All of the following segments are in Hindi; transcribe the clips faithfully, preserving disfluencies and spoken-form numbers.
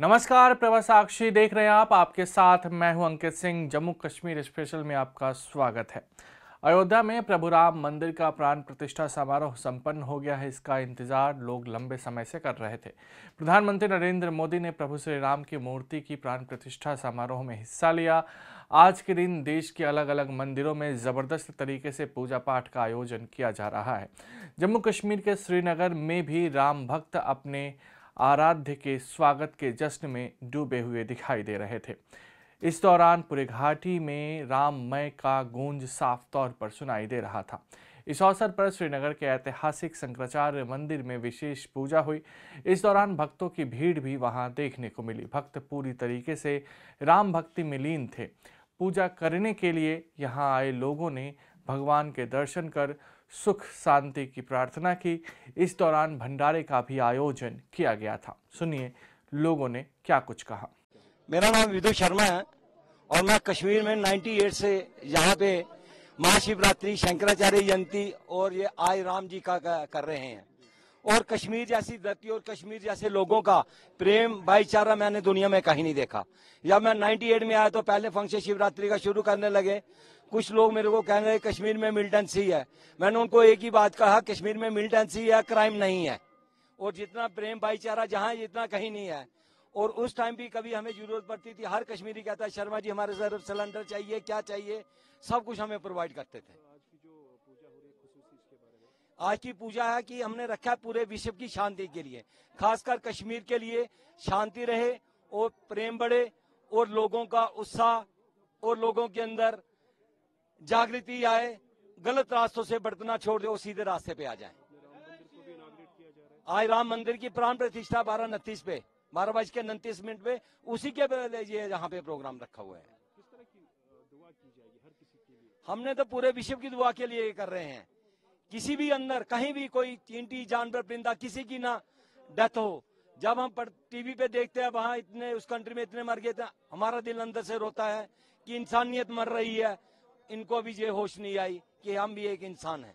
नमस्कार, प्रभासाक्षी देख रहे हैं आप। आपके साथ मैं हूं अंकित सिंह। जम्मू कश्मीर स्पेशल में आपका स्वागत है। अयोध्या में प्रभु राम मंदिर का प्राण प्रतिष्ठा समारोह संपन्न हो गया है। इसका इंतजार लोग लंबे समय से कर रहे थे। प्रधानमंत्री नरेंद्र मोदी ने प्रभु श्री राम की मूर्ति की प्राण प्रतिष्ठा समारोह में हिस्सा लिया। आज के दिन देश के अलग अलग मंदिरों में ज़बरदस्त तरीके से पूजा पाठ का आयोजन किया जा रहा है। जम्मू कश्मीर के श्रीनगर में भी राम भक्त अपने आराध्य के स्वागत के जश्न में डूबे हुए दिखाई दे रहे थे। इस दौरान पूरे घाटी में राममय का गूंज साफ तौर पर सुनाई दे रहा था। इस अवसर पर श्रीनगर के ऐतिहासिक शंकराचार्य मंदिर में विशेष पूजा हुई। इस दौरान भक्तों की भीड़ भी वहां देखने को मिली। भक्त पूरी तरीके से राम भक्ति में लीन थे। पूजा करने के लिए यहाँ आए लोगों ने भगवान के दर्शन कर सुख शांति की प्रार्थना की। इस दौरान भंडारे का भी आयोजन किया गया था। सुनिए लोगों ने क्या कुछ कहा। मेरा नाम विदु शर्मा है और मैं कश्मीर में अट्ठानवे से यहाँ पे महाशिवरात्रि, शंकराचार्य जयंती और ये आय राम जी का कर रहे हैं। और कश्मीर जैसी धरती और कश्मीर जैसे लोगों का प्रेम भाईचारा मैंने दुनिया में कहीं नहीं देखा। जब मैं अट्ठानवे में आया तो पहले फंक्शन शिवरात्रि का शुरू करने लगे। कुछ लोग मेरे को कहने लगे कश्मीर में मिलिटेंसी है। मैंने उनको एक ही बात कहा, कश्मीर में मिलिटेंसी है, क्राइम नहीं है। और जितना प्रेम भाईचारा जहाँ जितना कहीं नहीं है। और उस टाइम भी कभी हमें जरूरत पड़ती थी, हर कश्मीरी कहता है शर्मा जी हमारे सर सिलेंडर चाहिए, क्या चाहिए, सब कुछ हमें प्रोवाइड करते थे। आज की पूजा है कि हमने रखा है पूरे विश्व की शांति के लिए, खासकर कश्मीर के लिए शांति रहे और प्रेम बढ़े और लोगों का उत्साह और लोगों के अंदर जागृति आए, गलत रास्तों से भटकना छोड़ दे और सीधे रास्ते पे आ जाए। आज राम मंदिर की प्राण प्रतिष्ठा बारह उनतीस पे बारह बज के उनतीस मिनट पे उसी के पहले ये यहाँ पे प्रोग्राम रखा हुआ है। किस तरह की दुआ की जाएगी? हर किसी के लिए हमने तो पूरे विश्व की दुआ के लिए कर रहे हैं। किसी भी अंदर कहीं भी कोई चींटी, जानवर, परिंदा, किसी की ना डेथ हो। जब हम टीवी पे देखते हैं वहाँ इतने उस कंट्री में इतने मर गए थे, हमारा दिल अंदर से रोता है कि इंसानियत मर रही है। इनको भी ये होश नहीं आई कि हम भी एक इंसान हैं।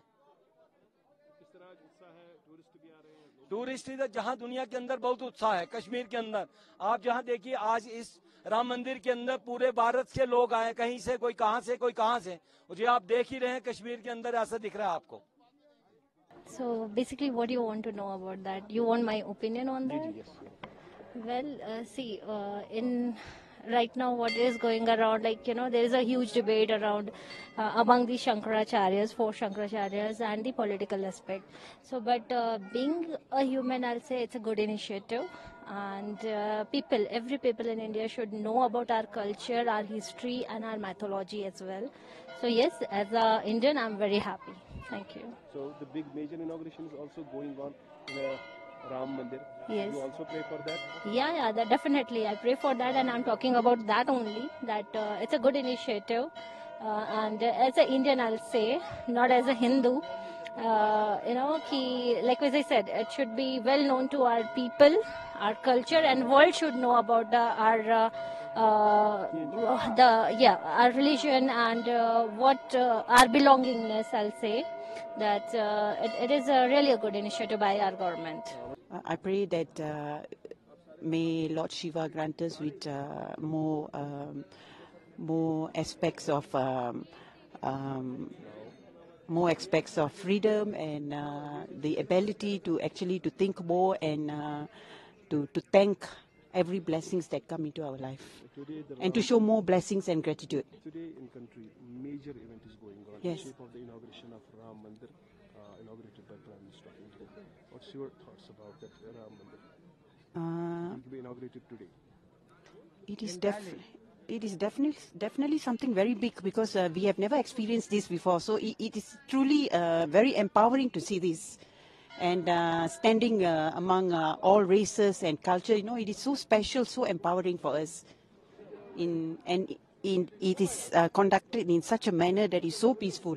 किस तरह उत्साह है, टूरिस्ट भी आ रहे हैं। टूरिस्ट इधर जहाँ दुनिया के अंदर बहुत उत्साह है, कश्मीर के अंदर आप जहाँ देखिए आज इस राम मंदिर के अंदर पूरे भारत से लोग आए, कहीं से कोई कहाँ से कोई कहाँ से, मुझे आप देख ही रहे हैं कश्मीर के अंदर ऐसा दिख रहा है आपको। So basically, what do you want to know about that? You want my opinion on that? Yes. Well, uh, see, uh, in right now, what is going around? Like you know, there is a huge debate around uh, among the Shankaracharyas, four Shankaracharyas, and the political aspect. So, but uh, being a human, I'll say it's a good initiative. And uh, people, every people in India should know about our culture, our history, and our mythology as well. So yes, as a Indian, I'm very happy. Thank you. So the big major inauguration is also going on in uh, Ram Mandir. Yes. You also pray for that? Yeah, yeah, that definitely. I pray for that, and I'm talking about that only. That uh, it's a good initiative, uh, and uh, as an Indian, I'll say, not as a Hindu. Uh, you know, ki, like as I said, it should be well known to our people, our culture, and world should know about the, our uh, uh, the yeah our religion and uh, what uh, our belongingness. I'll say that uh, it, it is a really a good initiative by our government. I pray that uh, may Lord Shiva grant us with uh, more um, more aspects of. Um, um, more aspects of freedom and uh, the ability to actually to think more and uh, to, to thank every blessings that come into our life and to show more blessings and gratitude. Today in country, major event is going on. Yes. In the shape of the inauguration of Ram Mandir, uh, inaugurated by Prime Minister. What's your thoughts about that Ram Mandir? Uh, it will be inaugurated today. It is definitely. It is definitely definitely something very big because uh, we have never experienced this before. So it, it is truly uh, very empowering to see this, and uh, standing uh, among uh, all races and culture. You know, it is so special, so empowering for us. In and in it is uh, conducted in such a manner that is so peaceful.